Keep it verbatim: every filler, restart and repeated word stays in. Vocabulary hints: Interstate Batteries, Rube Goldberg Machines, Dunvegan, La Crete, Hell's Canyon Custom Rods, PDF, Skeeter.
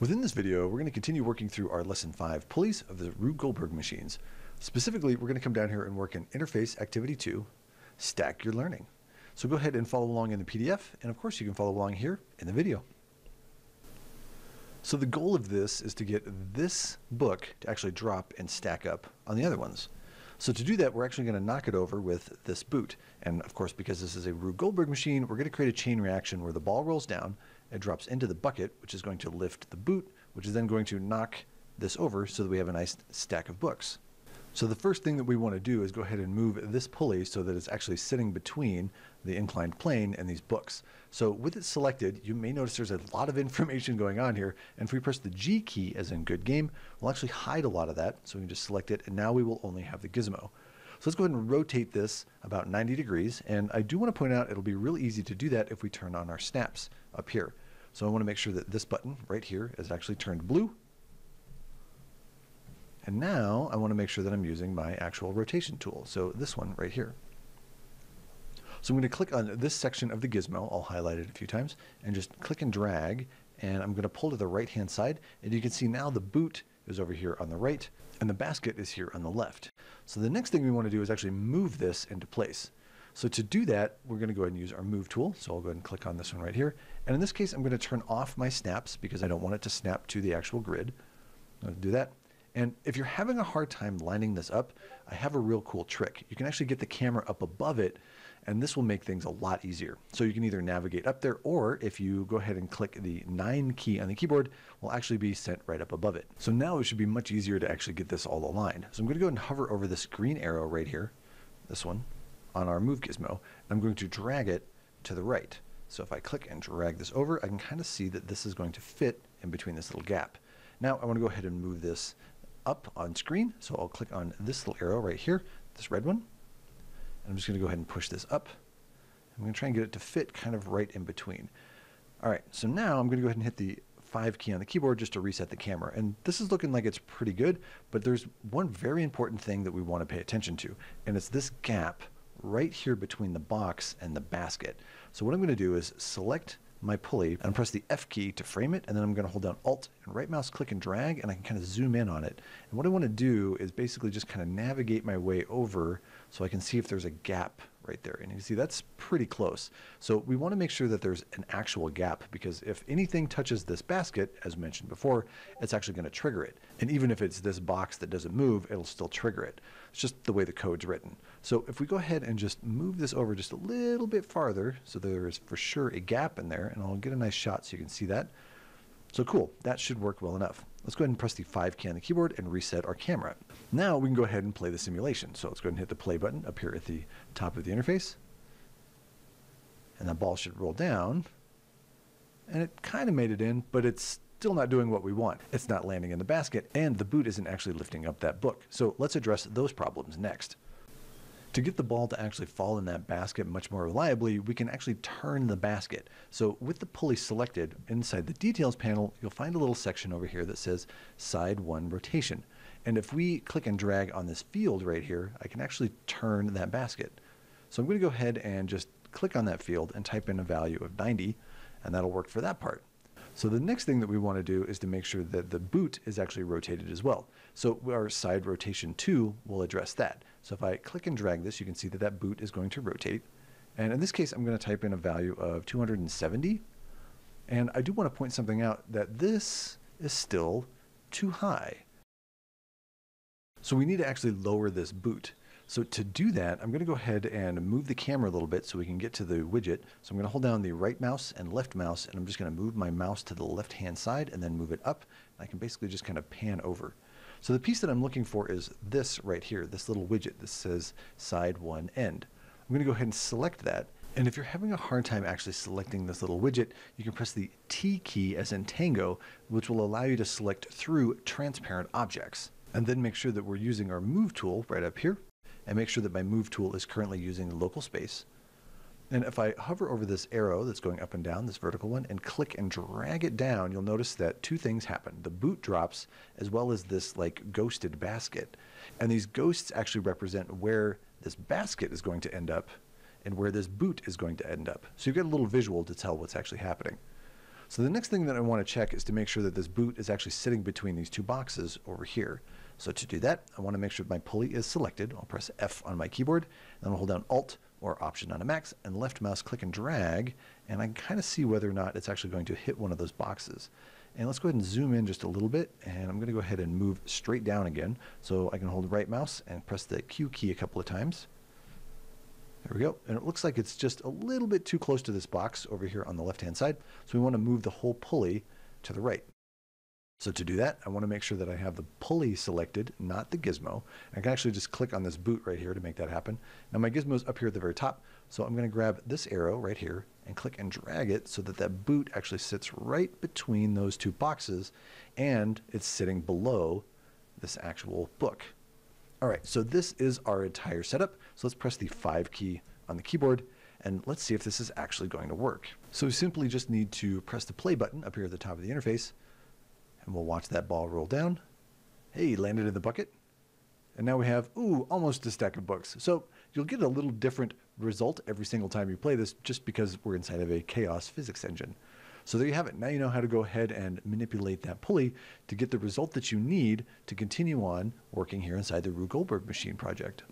Within this video, we're going to continue working through our lesson five, pulleys of the Rube Goldberg machines. Specifically, we're going to come down here and work in interface activity two, stack your learning. So go ahead and follow along in the P D F, and of course you can follow along here in the video. So the goal of this is to get this book to actually drop and stack up on the other ones. So to do that, we're actually going to knock it over with this boot. And of course, because this is a Rube Goldberg machine, we're going to create a chain reaction where the ball rolls down, it drops into the bucket, which is going to lift the boot, which is then going to knock this over so that we have a nice stack of books. So the first thing that we want to do is go ahead and move this pulley so that it's actually sitting between the inclined plane and these books. So with it selected, you may notice there's a lot of information going on here. And if we press the G key, as in good game, we'll actually hide a lot of that. So we can just select it, and now we will only have the gizmo. So let's go ahead and rotate this about ninety degrees. And I do want to point out it'll be really easy to do that if we turn on our snaps up here. So I want to make sure that this button right here is actually turned blue. And now I want to make sure that I'm using my actual rotation tool. So this one right here. So I'm going to click on this section of the gizmo. I'll highlight it a few times and just click and drag. And I'm going to pull to the right hand side. And you can see now the boot is over here on the right and the basket is here on the left. So the next thing we want to do is actually move this into place. So to do that, we're going to go ahead and use our move tool. So I'll go ahead and click on this one right here. And in this case, I'm going to turn off my snaps because I don't want it to snap to the actual grid. I'll do that. And if you're having a hard time lining this up, I have a real cool trick. You can actually get the camera up above it, and this will make things a lot easier. So you can either navigate up there, or if you go ahead and click the nine key on the keyboard, will actually be sent right up above it. So now it should be much easier to actually get this all aligned. So I'm going to go ahead and hover over this green arrow right here, this one, on our move gizmo, and I'm going to drag it to the right. So if I click and drag this over, I can kind of see that this is going to fit in between this little gap. Now I want to go ahead and move this up on screen. So I'll click on this little arrow right here, this red one. And I'm just going to go ahead and push this up. I'm going to try and get it to fit kind of right in between. All right, so now I'm going to go ahead and hit the five key on the keyboard just to reset the camera. And this is looking like it's pretty good, but there's one very important thing that we want to pay attention to, and it's this gap right here between the box and the basket. So what I'm going to do is select my pulley and press the F key to frame it, and then I'm going to hold down Alt and right mouse click and drag, and I can kind of zoom in on it. And what I want to do is basically just kind of navigate my way over so I can see if there's a gap right there. And you can see that's pretty close. So we want to make sure that there's an actual gap, because if anything touches this basket, as mentioned before, it's actually going to trigger it. And even if it's this box that doesn't move, it'll still trigger it. It's just the way the code's written. So if we go ahead and just move this over just a little bit farther, so there is for sure a gap in there, and I'll get a nice shot so you can see that. So cool, that should work well enough. Let's go ahead and press the five key on the keyboard and reset our camera. Now we can go ahead and play the simulation. So let's go ahead and hit the play button up here at the top of the interface. And the ball should roll down. And it kind of made it in, but it's still not doing what we want. It's not landing in the basket, and the boot isn't actually lifting up that book. So let's address those problems next. To get the ball to actually fall in that basket much more reliably, we can actually turn the basket. So with the pulley selected, inside the details panel, you'll find a little section over here that says side one rotation. And if we click and drag on this field right here, I can actually turn that basket. So I'm going to go ahead and just click on that field and type in a value of ninety, and that'll work for that part. So the next thing that we want to do is to make sure that the boot is actually rotated as well. So our side rotation two will address that. So if I click and drag this, you can see that that boot is going to rotate. And in this case, I'm going to type in a value of two hundred seventy. And I do want to point something out, that this is still too high. So we need to actually lower this boot. So to do that, I'm going to go ahead and move the camera a little bit so we can get to the widget. So I'm going to hold down the right mouse and left mouse, and I'm just going to move my mouse to the left-hand side and then move it up. I can basically just kind of pan over. So the piece that I'm looking for is this right here, this little widget. This says side one end. I'm going to go ahead and select that. And if you're having a hard time actually selecting this little widget, you can press the T key, as in tango, which will allow you to select through transparent objects. And then make sure that we're using our move tool right up here, and make sure that my move tool is currently using the local space. And if I hover over this arrow that's going up and down, this vertical one, and click and drag it down, you'll notice that two things happen. The boot drops, as well as this like ghosted basket. And these ghosts actually represent where this basket is going to end up and where this boot is going to end up. So you've got a little visual to tell what's actually happening. So the next thing that I want to check is to make sure that this boot is actually sitting between these two boxes over here. So to do that, I want to make sure my pulley is selected. I'll press F on my keyboard, then I'll hold down Alt or Option on a Mac and left mouse click and drag, and I can kind of see whether or not it's actually going to hit one of those boxes. And let's go ahead and zoom in just a little bit, and I'm going to go ahead and move straight down again. So I can hold right mouse and press the Q key a couple of times. There we go. And it looks like it's just a little bit too close to this box over here on the left-hand side. So we want to move the whole pulley to the right. So to do that, I want to make sure that I have the pulley selected, not the gizmo. I can actually just click on this boot right here to make that happen. Now my gizmo's up here at the very top, so I'm going to grab this arrow right here and click and drag it so that that boot actually sits right between those two boxes, and it's sitting below this actual book. All right, so this is our entire setup. So let's press the five key on the keyboard, and let's see if this is actually going to work. So we simply just need to press the play button up here at the top of the interface, and we'll watch that ball roll down. Hey, landed in the bucket. And now we have, ooh, almost a stack of books. So you'll get a little different result every single time you play this, just because we're inside of a chaos physics engine. So there you have it. Now you know how to go ahead and manipulate that pulley to get the result that you need to continue on working here inside the Rube Goldberg machine project.